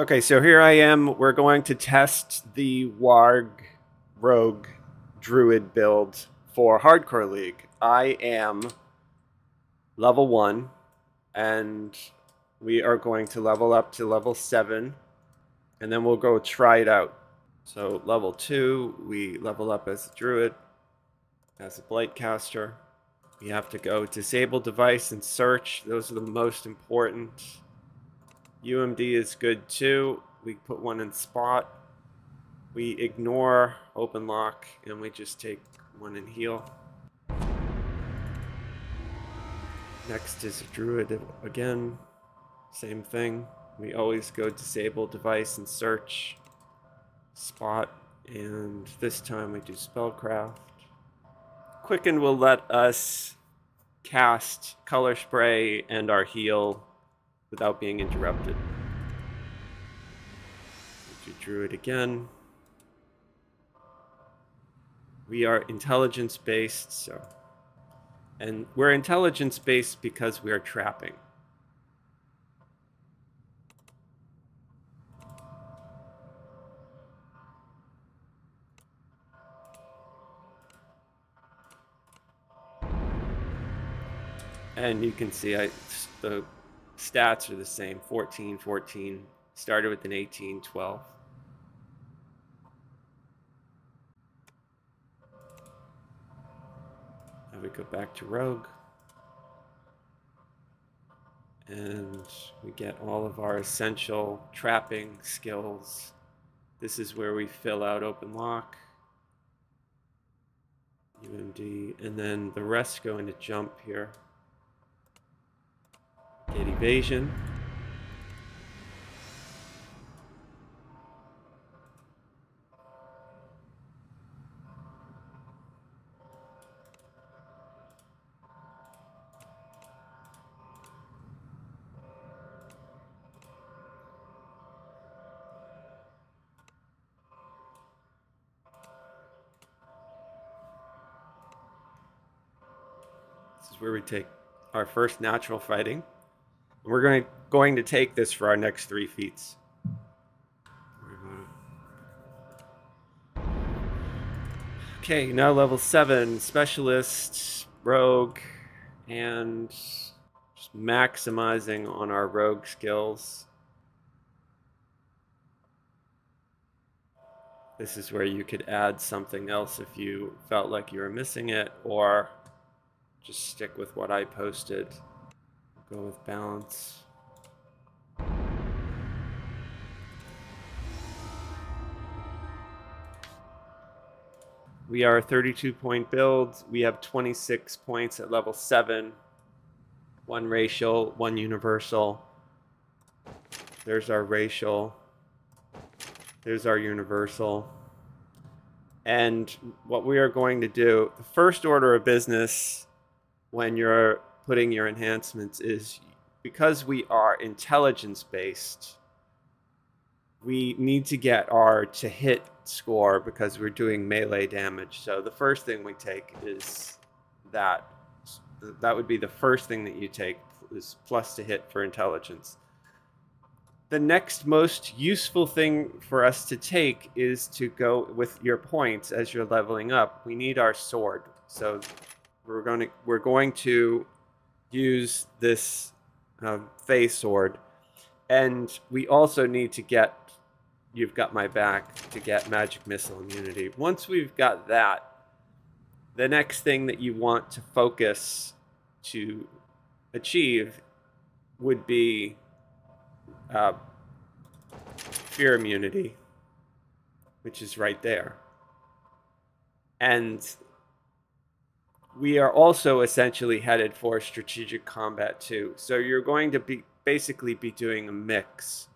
Okay, so here I am. We're going to test the Warg Rogue Druid build for Hardcore League. I am level 1, and we are going to level up to level 7, and then we'll go try it out. So level 2, we level up as a druid, as a Blightcaster. We have to go disable device and search. Those are the most important. UMD is good too. We put one in spot. We ignore open lock and we just take one and heal. Next is druid again. Same thing. We always go disable device and search. Spot, and this time we do spellcraft. Quicken will let us cast color spray and our heal without being interrupted. We do druid again. We are intelligence based, and we're intelligence based because we are trapping. And you can see the stats are the same, 14, 14, started with an 18, 12. And we go back to Rogue. And we get all of our essential trapping skills. This is where we fill out open lock, UMD, and then the rest go into jump here. Get evasion. This is where we take our first natural fighting. We're going to take this for our next 3 feats. Okay, now level 7, specialist, rogue, and just maximizing on our rogue skills. This is where you could add something else if you felt like you were missing it, or just stick with what I posted. Go with balance. We are a 32-point build. We have 26 points at level 7. 1 racial, 1 universal. There's our racial. There's our universal. And what we are going to do, the first order of business when you're putting your enhancements is, because we are intelligence based, we need to get our to hit score because we're doing melee damage. So the first thing we take is that. That would be the first thing that you take, is plus to hit for intelligence. The next most useful thing for us to take is to go with your points as you're leveling up. We need our sword. So we're going to use this Phase Sword, and we also need to get You've Got My Back to get magic missile immunity. Once we've got that, the next thing that you want to focus to achieve would be fear immunity, which is right there. And we are also essentially headed for strategic combat too. So you're going to be basically doing a mix.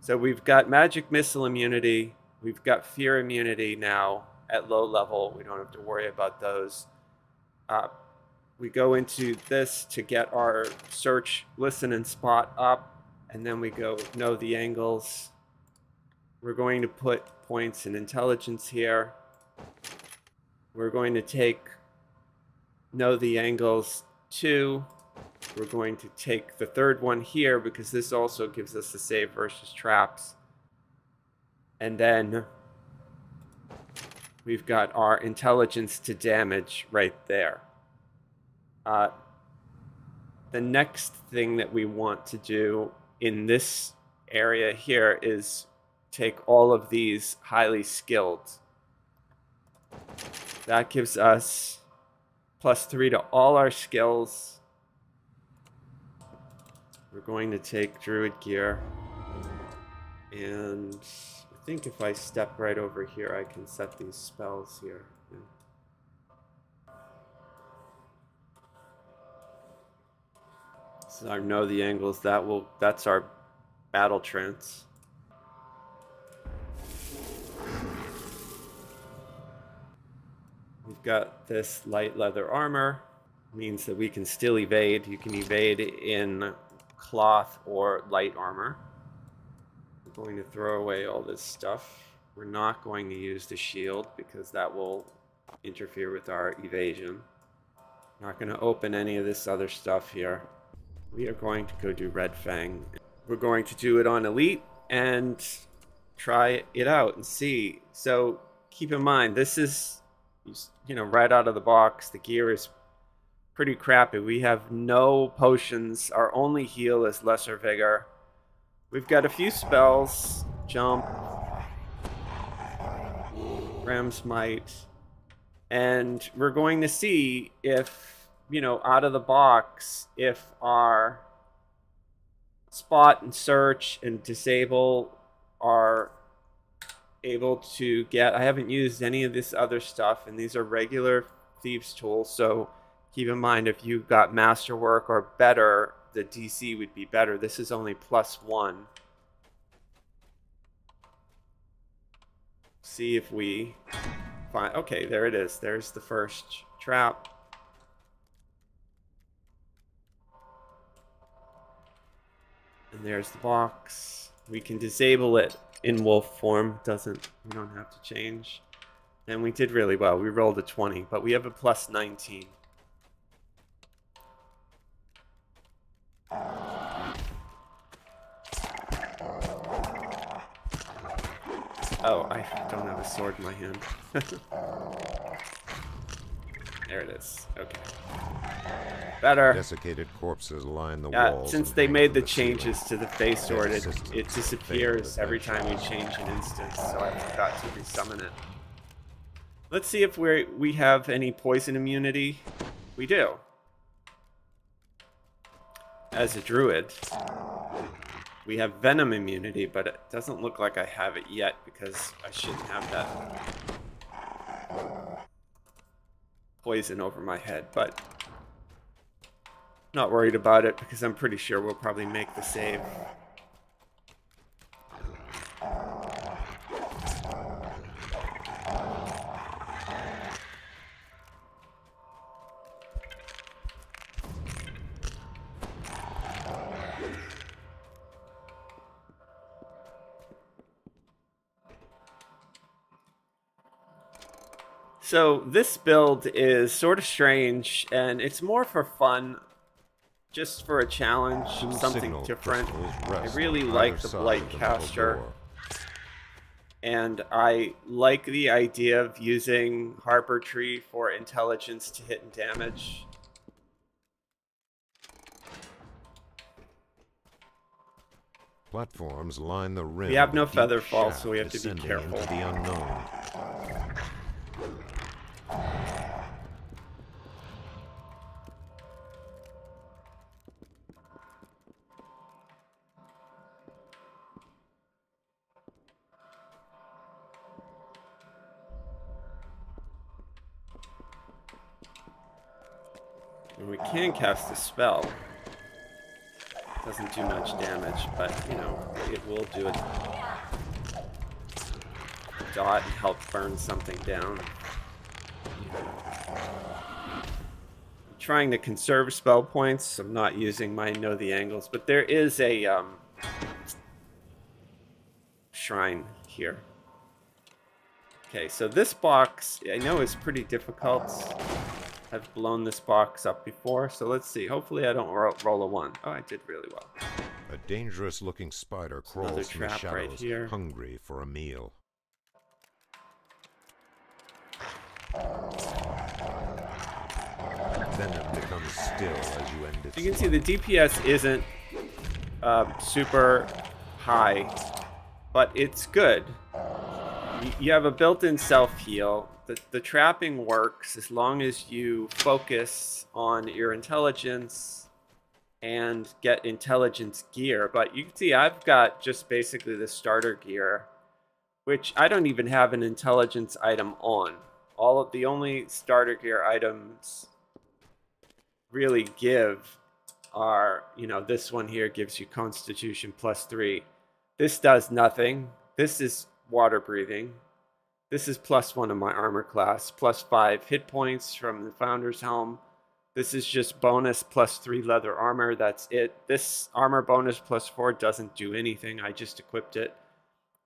So we've got magic missile immunity. We've got fear immunity now at low level. We don't have to worry about those. We go into this to get our search, listen, and spot up. And then we go know the angles. We're going to put points in intelligence here. We're going to take Know the Angles 2 We're going to take the third one here because this also gives us a save versus traps. And then we've got our intelligence to damage right there. The next thing that we want to do in this area here is take all of these highly skilled. That gives us +3 to all our skills. We're going to take Druid gear. And I think if I step right over here, I can set these spells here. This is our Know the Angles. That's our battle trance. We've got this light leather armor. It means that we can still evade. You can evade in cloth or light armor. We're going to throw away all this stuff. We're not going to use the shield because that will interfere with our evasion. Not going to open any of this other stuff here. We are going to go do Red Fang. We're going to do it on Elite and try it out and see. So keep in mind, this is, you know, right out of the box, the gear is pretty crappy. We have no potions. Our only heal is Lesser Vigor. We've got a few spells. Jump. Ram's Might. And we're going to see if, you know, out of the box, if our spot and search and disable are able to get. I haven't used any of this other stuff, and these are regular thieves tools, so keep in mind if you've got masterwork or better, the DC would be better. This is only +1. See if we find. Okay, there it is. There's the first trap. And there's the box. We can disable it in wolf form. We don't have to change. And we did really well. We rolled a 20, but we have a +19. Oh, I don't have a sword in my hand. There it is. Okay. Better. Desiccated corpses line the walls. Since they made the changes to the Phase Sword, it disappears every time we change an instance, so I forgot to resummon it. Let's see if we have any poison immunity. We do. As a druid, we have venom immunity, but it doesn't look like I have it yet because I shouldn't have that poison over my head, but not worried about it because I'm pretty sure we'll probably make the save. So this build is sort of strange, and it's more for fun. Just for a challenge, something different. I really like the Blightcaster, and I like the idea of using Harper tree for intelligence to hit and damage. Platforms line the rim. We have no Featherfall, so we have to be careful. The unknown. And we can cast a spell. It doesn't do much damage, but, you know, it will do a dot and help burn something down. I'm trying to conserve spell points. I'm not using my Know the Angles, but there is a shrine here. Okay, so this box I know is pretty difficult. I've blown this box up before, so let's see. Hopefully I don't roll a 1. Oh, I did really well. A dangerous-looking spider crawls from the shadows, right here, hungry for a meal. Venom becomes still as you end its You can see the DPS isn't super high, but it's good. You have a built-in self-heal. The trapping works as long as you focus on your intelligence and get intelligence gear. But you can see I've got just basically the starter gear, which I don't even have an intelligence item on. All of the only starter gear items really give are, you know, this one here gives you Constitution +3. This does nothing. This is water breathing. This is +1 of my armor class, +5 hit points from the Founder's Helm. This is just bonus +3 leather armor, that's it. This armor bonus +4 doesn't do anything, I just equipped it.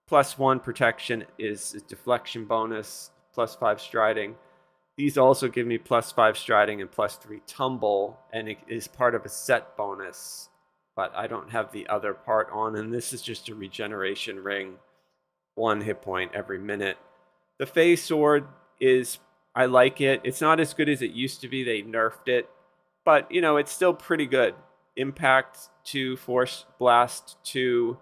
+1 protection is a deflection bonus, +5 striding. These also give me +5 striding and +3 tumble, and it is part of a set bonus, but I don't have the other part on, and this is just a regeneration ring, 1 hit point every minute. The Phase Sword is, I like it. It's not as good as it used to be. They nerfed it. But, you know, it's still pretty good. Impact 2, Force Blast 2,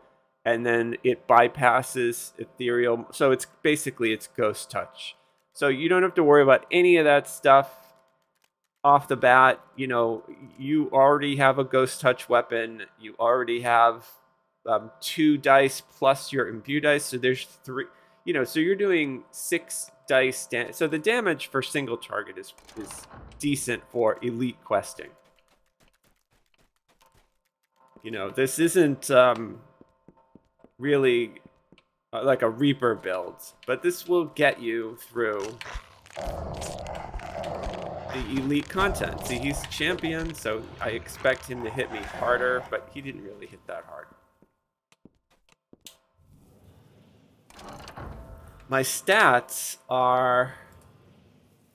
and then it bypasses Ethereal. So it's basically, it's Ghost Touch. So you don't have to worry about any of that stuff off the bat. You know, you already have a Ghost Touch weapon. You already have 2 dice plus your imbue dice. So there's 3... You know, so you're doing 6 dice damage. So the damage for single target is decent for elite questing. You know, this isn't really like a Reaper build, but this will get you through the elite content. See, he's champion, so I expect him to hit me harder, but he didn't really hit that hard. My stats are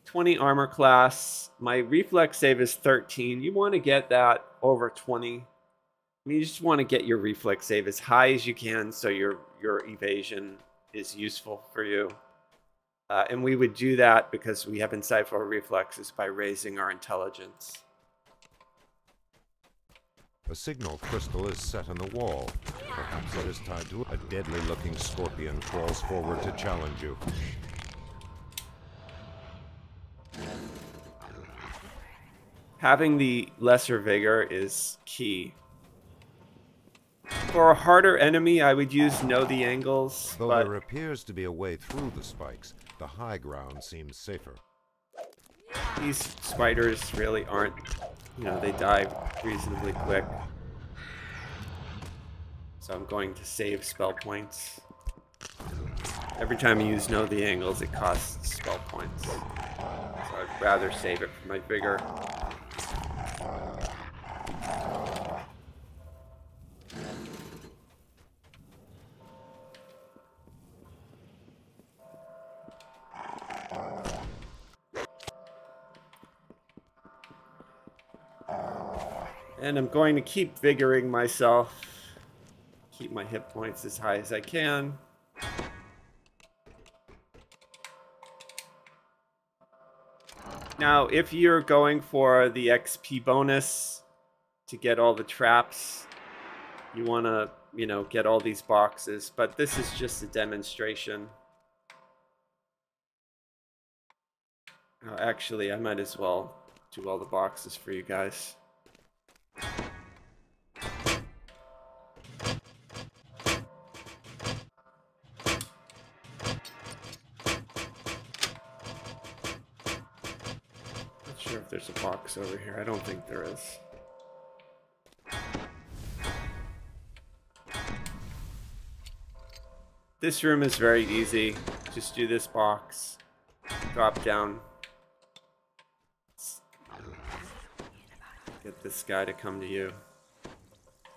20 armor class. My reflex save is 13. You want to get that over 20. I mean, you just want to get your reflex save as high as you can so your evasion is useful for you. And we would do that because we have insightful reflexes by raising our intelligence. A signal crystal is set on the wall. Perhaps it is tied to it. A deadly-looking scorpion crawls forward to challenge you. Having the Lesser Vigor is key. For a harder enemy, I would use Know the Angles. Though there appears to be a way through the spikes, the high ground seems safer. These spiders really aren't... You know, they die reasonably quick. So I'm going to save spell points. Every time you use Know the Angles, it costs spell points. So I'd rather save it for my vigor. And I'm going to keep vigoring myself. Keep my hit points as high as I can. Now, if you're going for the XP bonus to get all the traps, you want to, you know, get all these boxes. But this is just a demonstration. Oh, actually, I might as well do all the boxes for you guys. There's a box over here. I don't think there is. This room is very easy. Just do this box. Drop down. Get this guy to come to you.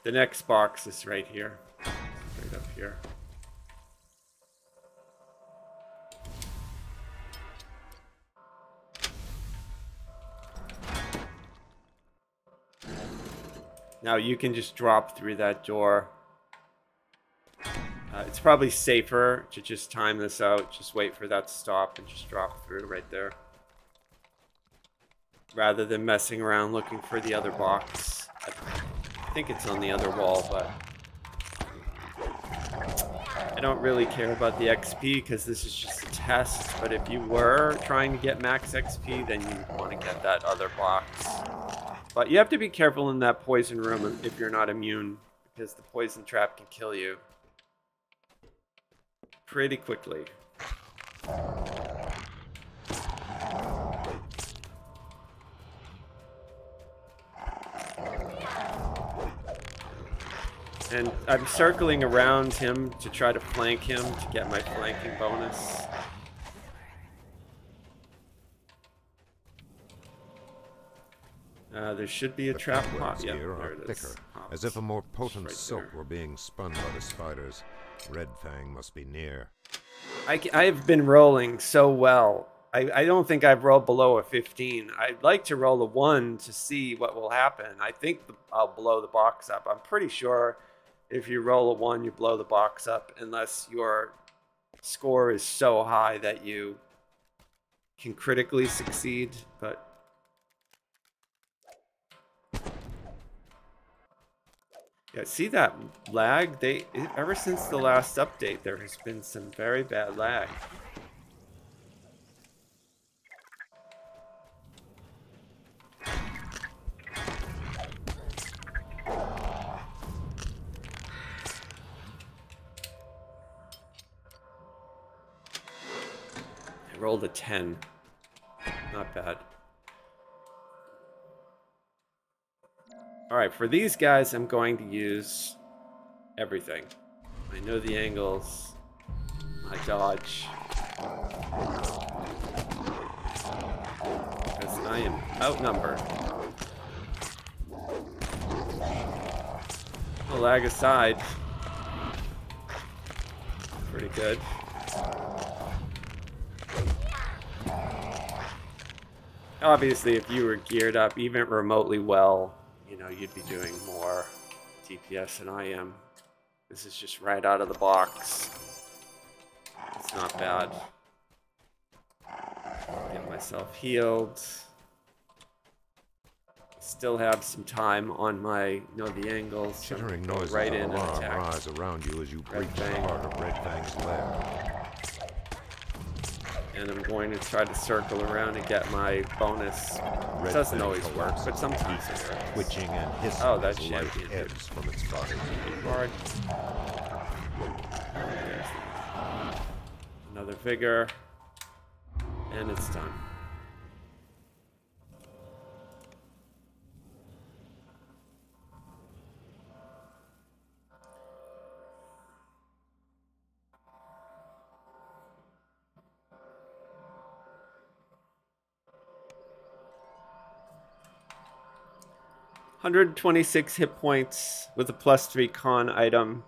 The next box is right here. Right up here. Now you can just drop through that door. It's probably safer to just time this out. Just wait for that to stop and just drop through right there, rather than messing around looking for the other box. I think it's on the other wall, but I don't really care about the XP because this is just a test. But if you were trying to get max XP, then you want to get that other box. But you have to be careful in that poison room if you're not immune, because the poison trap can kill you pretty quickly. And I'm circling around him to try to flank him to get my flanking bonus. There should be a trap pot. Yeah, there it is. As if a more potent silk were being spun by the spiders. Red Fang must be near. I've been rolling so well. I don't think I've rolled below a 15. I'd like to roll a 1 to see what will happen. I think I'll blow the box up. I'm pretty sure if you roll a 1, you blow the box up, unless your score is so high that you can critically succeed. But yeah, see that lag? Ever since the last update, there has been some very bad lag. Rolled a 10. Not bad. Alright, for these guys, I'm going to use everything. I know the angles. I dodge. Because I am outnumbered. The lag aside. Pretty good. Obviously, if you were geared up even remotely well, you know, you'd be doing more DPS than I am. This is just right out of the box. It's not bad. Get myself healed. Still have some time on my Know the Angles. So chittering noises right in and attack. Rise around you as you breach the heart of Red Fang's lair. And I'm going to try to circle around and get my bonus. It doesn't always work, but sometimes it works. Twitching and hissing. Oh, that shit ebbs from its body. Another vigor, and it's done. +126 hit points with a +3 con item,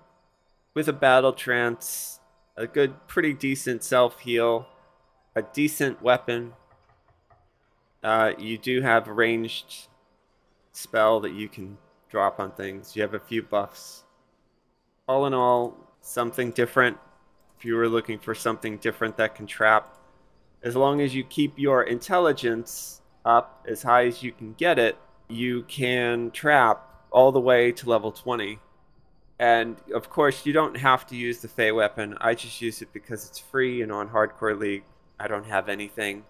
with a battle trance, a good, pretty decent self heal, a decent weapon. You do have a ranged spell that you can drop on things. You have a few buffs. All in all, something different. If you were looking for something different that can trap, as long as you keep your intelligence up as high as you can get it, you can trap all the way to level 20. And of course, you don't have to use the Fey weapon. I just use it because it's free, and on Hardcore League, I don't have anything.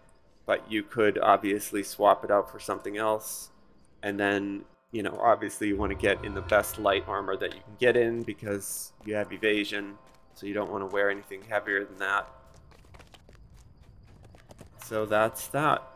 But you could obviously swap it out for something else. And then, you know, obviously you want to get in the best light armor that you can get in, because you have evasion, so you don't want to wear anything heavier than that. So that's that.